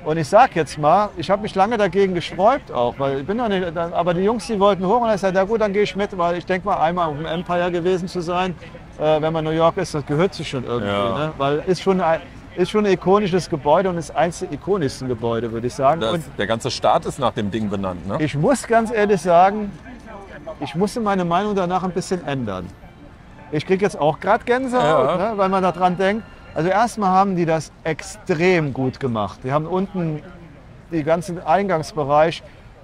Und ich sag jetzt mal, ich habe mich lange dagegen gesträubt auch, weil ich bin noch nicht, aber die Jungs, die wollten hoch und ich sagte, na gut, dann gehe ich mit, weil ich denke mal, einmal auf dem Empire gewesen zu sein, wenn man in New York ist, das gehört sich schon irgendwie, ja, ne? Weil ist schon ein ikonisches Gebäude und ist eins der ikonischsten Gebäude, würde ich sagen. Das, und der ganze Staat ist nach dem Ding benannt, ne? Ich muss ganz ehrlich sagen, ich musste meine Meinung danach ein bisschen ändern. Ich kriege jetzt auch gerade Gänsehaut, ja, ne? Weil man da dran denkt. Also erstmal haben die das extrem gut gemacht. Die haben unten den ganzen Eingangsbereich,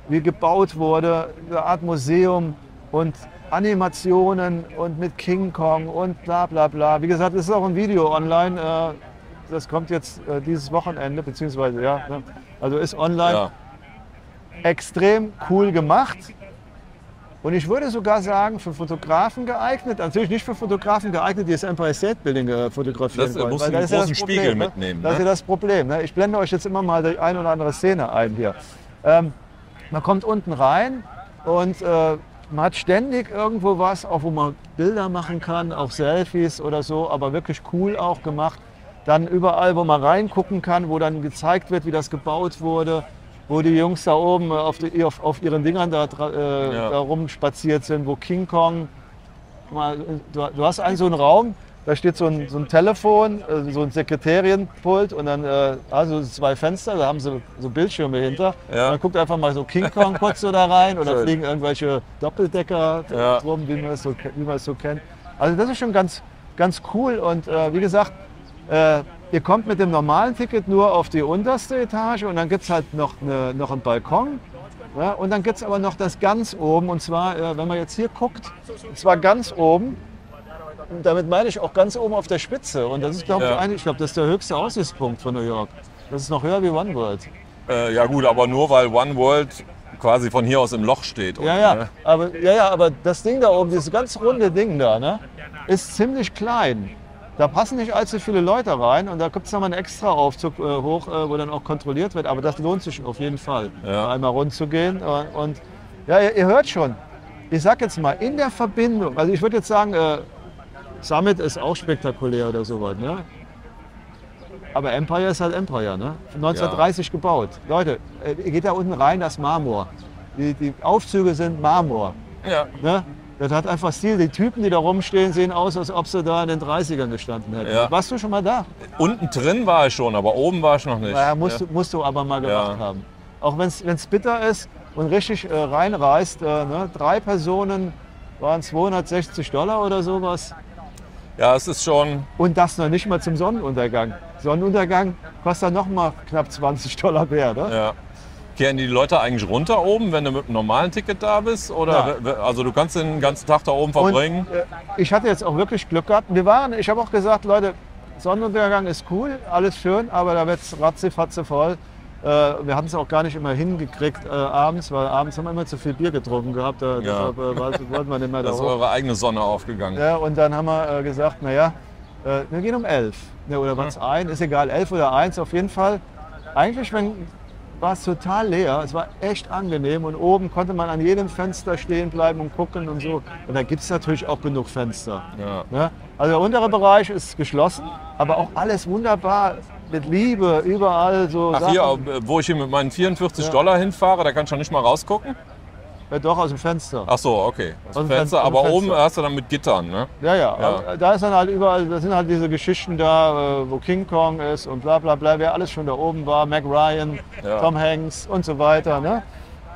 wie gebaut wurde, eine Art Museum und Animationen und mit King Kong und bla bla bla. Wie gesagt, es ist auch ein Video online, das kommt jetzt dieses Wochenende, beziehungsweise ja, also ist online. Ja. Extrem cool gemacht. Und ich würde sogar sagen, für Fotografen geeignet, natürlich nicht für Fotografen geeignet, die das Empire State Building fotografieren wollen. Musst du einen großen Spiegel mitnehmen. Das ist ja das Problem. Ne? Ich blende euch jetzt immer mal die ein oder andere Szene ein hier. Man kommt unten rein und man hat ständig irgendwo was, auch wo man Bilder machen kann, auch Selfies oder so, aber wirklich cool auch gemacht. Dann überall, wo man reingucken kann, wo dann gezeigt wird, wie das gebaut wurde, wo die Jungs da oben auf ihren Dingern da rumspaziert sind, wo King Kong, du hast eigentlich so einen Raum, da steht so ein Telefon, so ein Sekretärienpult und dann also zwei Fenster, da haben sie so Bildschirme hinter. Ja. Und dann guckt einfach mal so King Kong kurz so da rein oder fliegen irgendwelche Doppeldecker rum, wie man es so kennt. Also das ist schon ganz, ganz cool und wie gesagt, ihr kommt mit dem normalen Ticket nur auf die unterste Etage und dann gibt es halt noch einen Balkon. Ja, und dann gibt es aber noch das ganz oben und zwar, wenn man jetzt hier guckt, und zwar ganz oben, und damit meine ich auch ganz oben auf der Spitze. Und das ist, glaube ich, das ist der höchste Aussichtspunkt von New York. Das ist noch höher wie One World. Ja gut, aber nur weil One World quasi von hier aus im Loch steht. Unten, ne? aber das Ding da oben, dieses ganz runde Ding da, ne, ist ziemlich klein. Da passen nicht allzu viele Leute rein und da gibt es nochmal einen extra Aufzug hoch, wo dann auch kontrolliert wird. Aber das lohnt sich auf jeden Fall, einmal rund zu gehen. Und ja, ihr hört schon, ich sag jetzt mal, in der Verbindung, also ich würde jetzt sagen, Summit ist auch spektakulär oder sowas, ne? Aber Empire ist halt Empire, ne? 1930 gebaut. Leute, ihr geht da unten rein, das ist Marmor. Die Aufzüge sind Marmor. Ja. Ne? Das hat einfach Stil. Die Typen, die da rumstehen, sehen aus, als ob sie da in den 30ern gestanden hätten. Ja. Warst du schon mal da? Unten drin war ich schon, aber oben war ich noch nicht. Naja, musst du aber mal gemacht haben. Auch wenn es bitter ist und richtig reinreißt. Ne? 3 Personen waren $260 oder sowas. Ja, es ist schon... Und das noch nicht mal zum Sonnenuntergang. Sonnenuntergang kostet dann noch mal knapp $20 mehr. Ne? Ja. Kehren die Leute eigentlich runter oben, wenn du mit einem normalen Ticket da bist? Oder ja. Also du kannst den ganzen Tag da oben verbringen? Und, ich hatte jetzt auch wirklich Glück gehabt. Ich habe auch gesagt, Leute, Sonnenuntergang ist cool, alles schön, aber da wird es ratzifatze voll. Wir hatten es auch gar nicht immer hingekriegt abends, weil abends haben wir immer zu viel Bier getrunken gehabt. Deshalb wollten wir nicht mehr da hoch. Da ist eure eigene Sonne aufgegangen. Ja, und dann haben wir gesagt, naja, wir gehen um 11. Ne, oder was ein? Ist egal, 11 oder 1 auf jeden Fall. Eigentlich, wenn... war es total leer, es war echt angenehm und oben konnte man an jedem Fenster stehen bleiben und gucken und so. Und da gibt es natürlich auch genug Fenster. Ja. Ja? Also der untere Bereich ist geschlossen, aber auch alles wunderbar mit Liebe, überall so. Ach Sachen. Hier, wo ich hier mit meinen $44 hinfahre, da kann ich schon nicht mal rausgucken? Ja, doch, aus dem Fenster. Ach so, okay. Aus dem Fenster. Aber oben hast du dann mit Gittern, ne? Ja. Da ist dann halt überall, da sind halt diese Geschichten da, wo King Kong ist und bla bla bla, wer alles schon da oben war, Mac Ryan, Tom Hanks und so weiter, ne?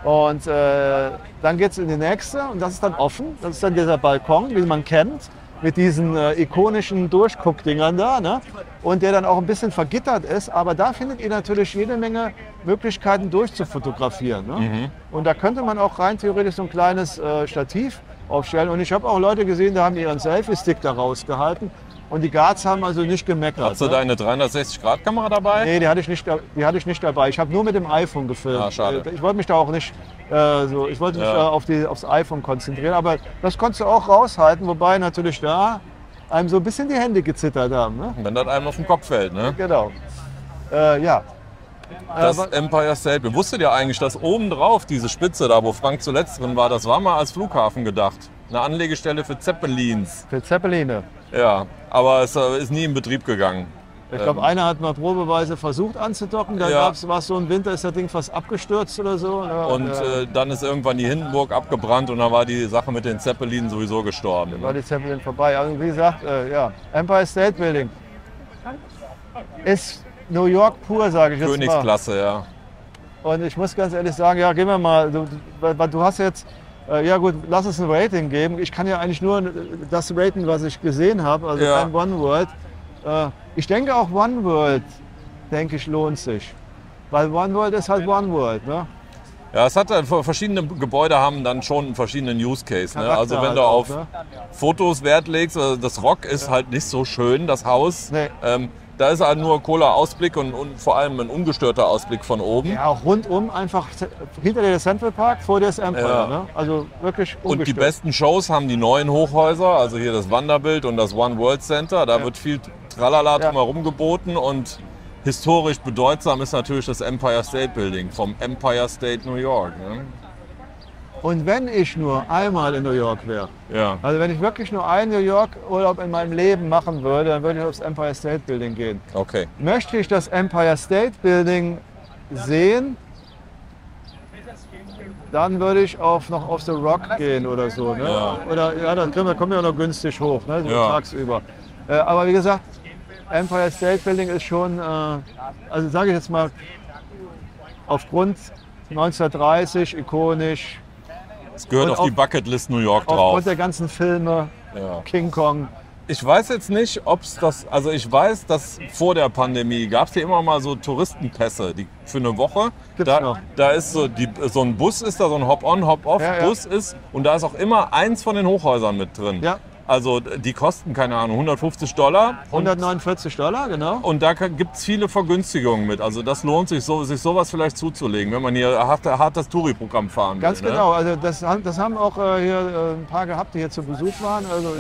Und dann geht's in die nächste und das ist dann offen. Das ist dann dieser Balkon, den man kennt, mit diesen ikonischen Durchguckdingern da, ne? Und der dann auch ein bisschen vergittert ist, aber da findet ihr natürlich jede Menge Möglichkeiten durchzufotografieren, ne? Und da könnte man auch rein theoretisch so ein kleines Stativ aufstellen und ich habe auch Leute gesehen, da haben ihren Selfie-Stick da rausgehalten und die Guards haben also nicht gemeckert. Hast du deine 360-Grad-Kamera dabei? Nee, die hatte ich nicht dabei, ich habe nur mit dem iPhone gefilmt. Ah, schade. Ich wollte mich da auch nicht aufs iPhone konzentrieren, aber das konntest du auch raushalten, wobei natürlich da einem so ein bisschen die Hände gezittert haben. Ne? Wenn das einem auf den Kopf fällt, ne? Genau. Das Empire State Building. Wusstet ihr eigentlich, dass oben drauf diese Spitze da, wo Frank zuletzt drin war, das war mal als Flughafen gedacht. Eine Anlegestelle für Zeppelines. Für Zeppeline. Ja, aber es ist nie in Betrieb gegangen. Ich glaube, einer hat mal probeweise versucht anzudocken, dann war es so im Winter, ist das Ding fast abgestürzt oder so. Ja, und dann ist irgendwann die Hindenburg abgebrannt und dann war die Sache mit den Zeppelinen sowieso gestorben. Dann war die Zeppelin vorbei. Also wie gesagt, Empire State Building ist New York pur, sage ich jetzt mal. Königsklasse, ja. Und ich muss ganz ehrlich sagen, ja, gehen wir mal, du hast jetzt, ja gut, lass es ein Rating geben. Ich kann ja eigentlich nur das raten, was ich gesehen habe, also kein One World. Ich denke auch One World, denke ich, lohnt sich. Weil One World ist halt One World, ne? Ja, es hat verschiedene Gebäude haben dann schon einen verschiedenen Use Case. Ne? Also wenn halt du auf Fotos Wert legst, also das Rock ist halt nicht so schön, das Haus. Nee. Da ist halt nur ein cooler Ausblick und vor allem ein ungestörter Ausblick von oben. Ja, auch rundum einfach hinter dir der Central Park, vor dir das Empire. Ja. Ne? Also wirklich ungestört. Und die besten Shows haben die neuen Hochhäuser, also hier das Vanderbilt und das One World Center. Da wird viel Tralala drumherum geboten und historisch bedeutsam ist natürlich das Empire State Building vom Empire State New York. Ne? Und wenn ich nur einmal in New York wäre, also wenn ich wirklich nur einen New York-Urlaub in meinem Leben machen würde, dann würde ich aufs Empire State Building gehen. Okay. Möchte ich das Empire State Building sehen, dann würde ich noch auf The Rock gehen oder so. Ne? Ja. Oder dann kommen wir auch noch günstig hoch, ne? So tagsüber. Aber wie gesagt, Empire State Building ist schon, also sage ich jetzt mal, aufgrund 1930 ikonisch. Es gehört auf die Bucketlist New York drauf. Aufgrund der ganzen Filme, King Kong. Ich weiß jetzt nicht, ob es das, also ich weiß, dass vor der Pandemie gab es hier immer mal so Touristenpässe, die für eine Woche. Da ist so ein Bus ist da, so ein Hop-on, Hop-off-Bus ist und da ist auch immer eins von den Hochhäusern mit drin. Ja. Also die kosten, keine Ahnung, $150. 149 $, genau. Und da gibt es viele Vergünstigungen mit. Also das lohnt sich, sich sowas vielleicht zuzulegen, wenn man hier hart das Touri-Programm fahren will. Ganz genau. Ne? Also das haben auch hier ein paar gehabt, die hier zu Besuch waren. Also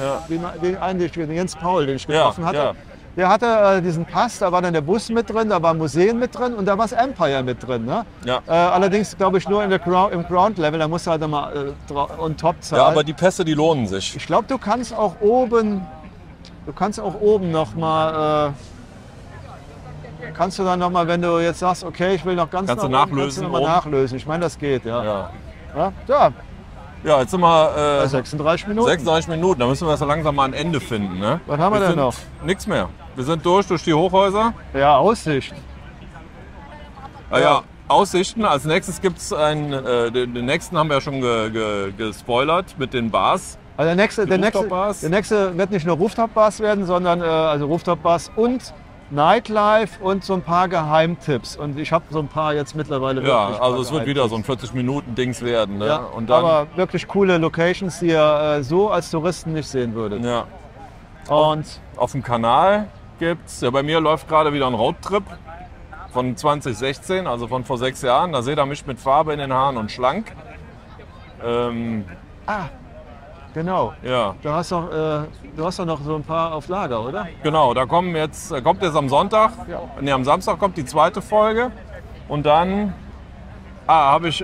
den Jens Paul, den ich getroffen hatte. Ja. Der hatte diesen Pass, da war dann der Bus mit drin, da waren Museen mit drin und da war das Empire mit drin. Ne? Ja. Allerdings glaube ich nur im Ground-Level, da musst du halt nochmal on top zahlen. Ja, aber die Pässe, die lohnen sich. Ich glaube, du kannst auch oben nochmal, kannst du dann nochmal, wenn du jetzt sagst, okay, ich will noch ganz nach oben, kannst du nochmal nachlösen. Ich meine, das geht, Ja, jetzt sind wir 36 Minuten. 36 Minuten, da müssen wir das langsam mal ein Ende finden. Ne? Was haben wir denn noch? Nichts mehr. Wir sind durch die Hochhäuser. Ja, Aussicht. Ja, Aussichten. Als nächstes gibt es den nächsten haben wir ja schon gespoilert mit den Bars. Also der nächste wird nicht nur Rooftop Bars werden, sondern also Rooftop Bars und Nightlife und so ein paar Geheimtipps. Und ich habe so ein paar jetzt mittlerweile. Ja, also es wird wieder so ein 40-Minuten-Dings werden. Ne? Ja, und dann aber wirklich coole Locations, die ihr so als Touristen nicht sehen würdet. Ja. Und auf dem Kanal gibt's. Ja, bei mir läuft gerade wieder ein Roadtrip von 2016, also von vor 6 Jahren. Da seht ihr mich mit Farbe in den Haaren und schlank. Genau. Ja. Du hast doch noch so ein paar auf Lager, oder? Genau, da kommt jetzt am Sonntag. Ja. Nee, am Samstag kommt die zweite Folge. Und dann habe ich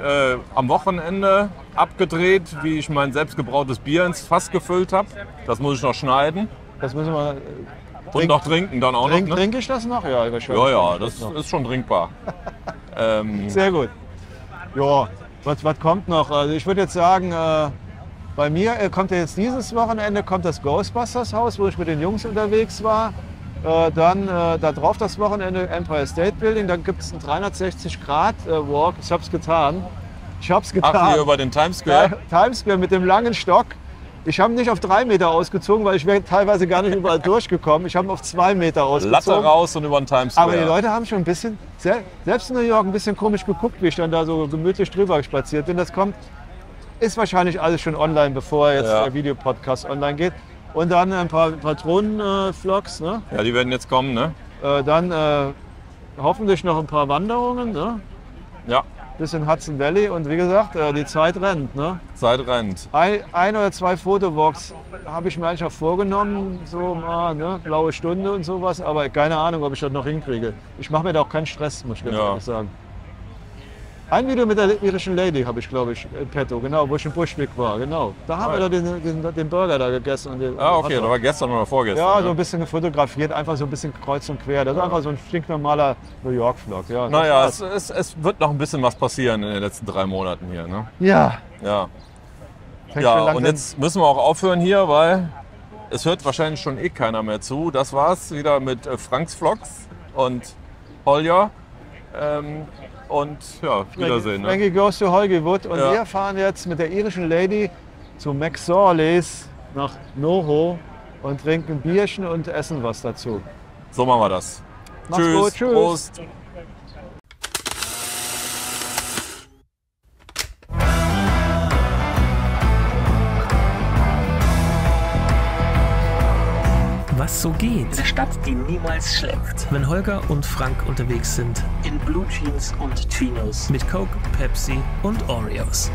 am Wochenende abgedreht, wie ich mein selbstgebrautes Bier ins Fass gefüllt habe. Das muss ich noch schneiden. Das müssen wir. Und noch trinken dann auch noch. Ne? Trinke ich das noch? Ja, wahrscheinlich. Ja, das ist schon trinkbar. Sehr gut. Ja, was kommt noch? Also ich würde jetzt sagen. Bei mir kommt ja jetzt dieses Wochenende das Ghostbusters Haus, wo ich mit den Jungs unterwegs war. Dann da drauf das Wochenende Empire State Building. Dann gibt es einen 360-Grad-Walk. Ich habe es getan. Ach, hier über den Times Square? Ja, Times Square mit dem langen Stock. Ich habe nicht auf 3 Meter ausgezogen, weil ich wäre teilweise gar nicht überall durchgekommen. Ich habe auf 2 Meter ausgezogen. Latte raus und über den Times Square. Aber die Leute haben schon ein bisschen, selbst in New York, ein bisschen komisch geguckt, wie ich dann da so gemütlich drüber spaziert bin. Ist wahrscheinlich alles schon online, bevor jetzt der Videopodcast online geht. Und dann ein paar Patronen-Vlogs. Ne? Ja, die werden jetzt kommen, ne? Dann hoffentlich noch ein paar Wanderungen, ne? Ja. Bis in Hudson Valley und wie gesagt, die Zeit rennt, ne? Zeit rennt. Ein oder zwei Fotowalks habe ich mir eigentlich auch vorgenommen, so mal, ne? Blaue Stunde und sowas, aber keine Ahnung, ob ich das noch hinkriege. Ich mache mir da auch keinen Stress, muss ich ganz ehrlich sagen. Ein Video mit der irischen Lady habe ich, glaube ich, im Petto, genau, wo ich in Bushwick war, genau. Da haben wir den Burger da gegessen. Und den, okay, da war gestern oder vorgestern. Ja, so ein bisschen gefotografiert, einfach so ein bisschen kreuz und quer. Das ist einfach so ein stinknormaler New York-Vlog. Ja, naja, es wird noch ein bisschen was passieren in den letzten 3 Monaten hier, ne? Ja. Ja, ja, und jetzt müssen wir auch aufhören hier, weil es hört wahrscheinlich schon eh keiner mehr zu. Das war's wieder mit Franks Vlogs und Holger. Und ja, Wiedersehen. Frankie Goes to Hollywood. Und wir fahren jetzt mit der irischen Lady zu McSorley's nach Noho und trinken Bierchen und essen was dazu. So machen wir das. Mach's tschüss, gut, tschüss. Prost. Was so geht. Eine Stadt, die niemals schläft. Wenn Holger und Frank unterwegs sind. In Blue Jeans und Chinos. Mit Coke, Pepsi und Oreos.